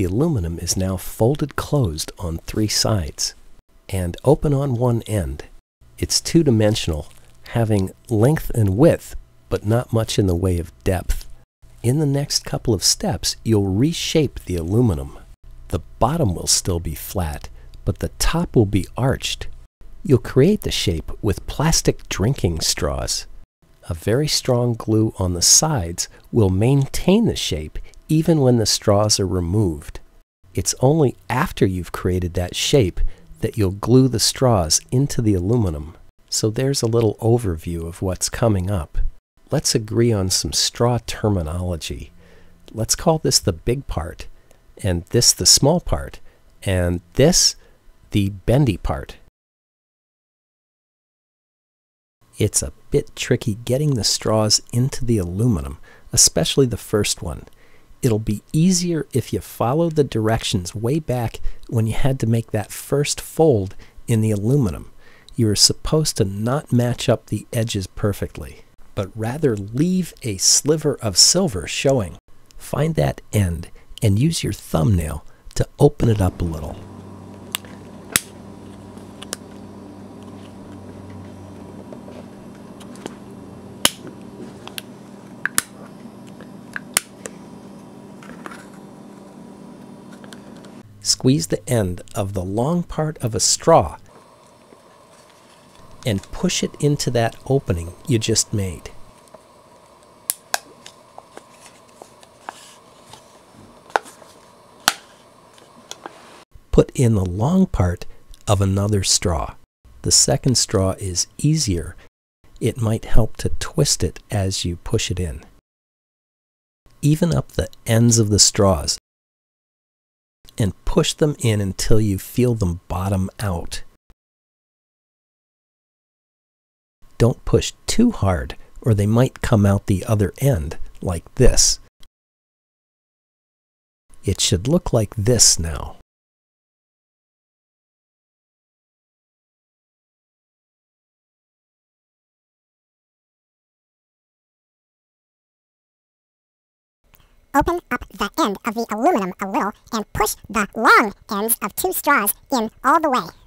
The aluminum is now folded closed on three sides and open on one end. It's two-dimensional, having length and width, but not much in the way of depth. In the next couple of steps, you'll reshape the aluminum. The bottom will still be flat, but the top will be arched. You'll create the shape with plastic drinking straws. A very strong glue on the sides will maintain the shape even when the straws are removed. It's only after you've created that shape that you'll glue the straws into the aluminum. So there's a little overview of what's coming up. Let's agree on some straw terminology. Let's call this the big part, and this the small part, and this the bendy part. It's a bit tricky getting the straws into the aluminum, especially the first one. It'll be easier if you follow the directions way back when you had to make that first fold in the aluminum. You were supposed to not match up the edges perfectly, but rather leave a sliver of silver showing. Find that end and use your thumbnail to open it up a little. Squeeze the end of the long part of a straw and push it into that opening you just made. Put in the long part of another straw. The second straw is easier. It might help to twist it as you push it in. Even up the ends of the straws and push them in until you feel them bottom out. Don't push too hard or they might come out the other end like this. It should look like this now. Open up the end of the aluminum a little and push the long ends of two straws in all the way.